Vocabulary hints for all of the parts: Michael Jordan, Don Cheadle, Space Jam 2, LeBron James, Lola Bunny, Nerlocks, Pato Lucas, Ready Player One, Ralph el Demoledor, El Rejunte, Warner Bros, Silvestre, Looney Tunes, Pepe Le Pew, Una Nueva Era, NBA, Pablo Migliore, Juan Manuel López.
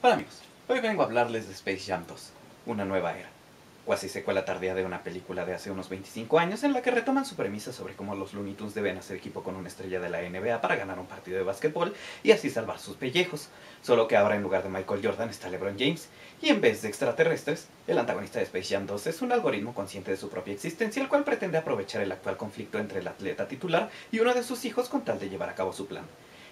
Hola amigos, hoy vengo a hablarles de Space Jam 2, una nueva era, o así secuela tardía de una película de hace unos 25 años en la que retoman su premisa sobre cómo los Looney Tunes deben hacer equipo con una estrella de la NBA para ganar un partido de básquetbol y así salvar sus pellejos, solo que ahora en lugar de Michael Jordan está LeBron James, y en vez de extraterrestres, el antagonista de Space Jam 2 es un algoritmo consciente de su propia existencia el cual pretende aprovechar el actual conflicto entre el atleta titular y uno de sus hijos con tal de llevar a cabo su plan.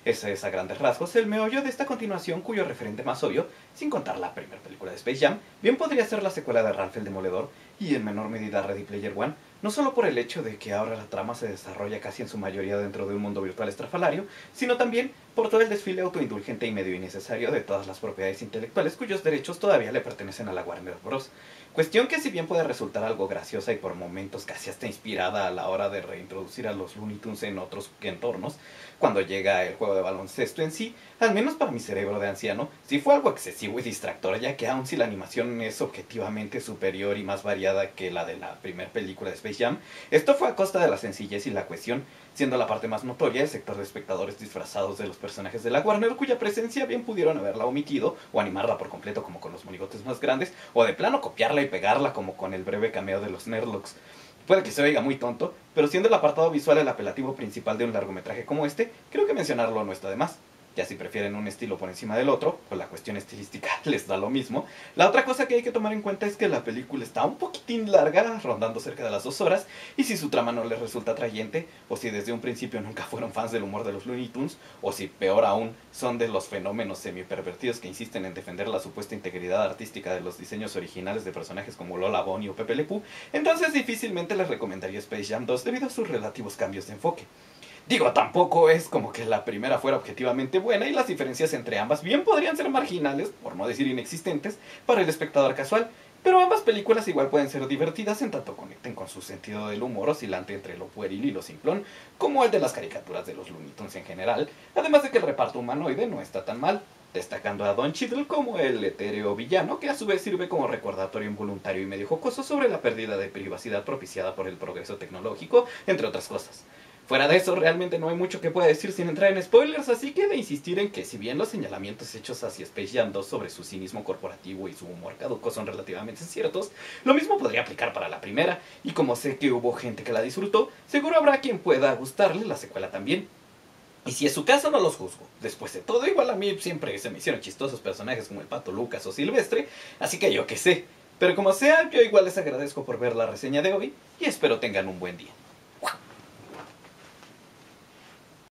Ese es a grandes rasgos el meollo de esta continuación cuyo referente más obvio, sin contar la primera película de Space Jam, bien podría ser la secuela de Ralph el Demoledor y en menor medida Ready Player One, no solo por el hecho de que ahora la trama se desarrolla casi en su mayoría dentro de un mundo virtual estrafalario, sino también por todo el desfile autoindulgente y medio innecesario de todas las propiedades intelectuales cuyos derechos todavía le pertenecen a la Warner Bros. Cuestión que si bien puede resultar algo graciosa y por momentos casi hasta inspirada a la hora de reintroducir a los Looney Tunes en otros entornos, cuando llega el juego de baloncesto en sí, al menos para mi cerebro de anciano, sí fue algo excesivo y distractor, ya que aun si la animación es objetivamente superior y más variada que la de la primera película de Space Jam, esto fue a costa de la sencillez y la cohesión, siendo la parte más notoria el sector de espectadores disfrazados de los personajes de la Warner, cuya presencia bien pudieron haberla omitido o animarla por completo como con los monigotes más grandes, o de plano copiarla y pegarla como con el breve cameo de los Nerlocks. Puede que se oiga muy tonto, pero siendo el apartado visual el apelativo principal de un largometraje como este, creo que mencionarlo no está de más. Ya si prefieren un estilo por encima del otro, pues la cuestión estilística les da lo mismo. La otra cosa que hay que tomar en cuenta es que la película está un poquitín larga, rondando cerca de las 2 horas, y si su trama no les resulta atrayente, o si desde un principio nunca fueron fans del humor de los Looney Tunes, o si peor aún, son de los fenómenos semipervertidos que insisten en defender la supuesta integridad artística de los diseños originales de personajes como Lola Bunny o Pepe Le Pew, entonces difícilmente les recomendaría Space Jam 2 debido a sus relativos cambios de enfoque. Digo, tampoco es como que la primera fuera objetivamente buena y las diferencias entre ambas bien podrían ser marginales, por no decir inexistentes, para el espectador casual, pero ambas películas igual pueden ser divertidas en tanto conecten con su sentido del humor oscilante entre lo pueril y lo simplón, como el de las caricaturas de los Looney Tunes en general, además de que el reparto humanoide no está tan mal, destacando a Don Cheadle como el etéreo villano, que a su vez sirve como recordatorio involuntario y medio jocoso sobre la pérdida de privacidad propiciada por el progreso tecnológico, entre otras cosas. Fuera de eso, realmente no hay mucho que pueda decir sin entrar en spoilers, así que de insistir en que si bien los señalamientos hechos hacia Space Jam 2 sobre su cinismo corporativo y su humor caduco son relativamente ciertos, lo mismo podría aplicar para la primera, y como sé que hubo gente que la disfrutó, seguro habrá quien pueda gustarle la secuela también. Y si es su caso, no los juzgo. Después de todo, igual a mí siempre se me hicieron chistosos personajes como el Pato Lucas o Silvestre, así que yo qué sé. Pero como sea, yo igual les agradezco por ver la reseña de hoy, y espero tengan un buen día.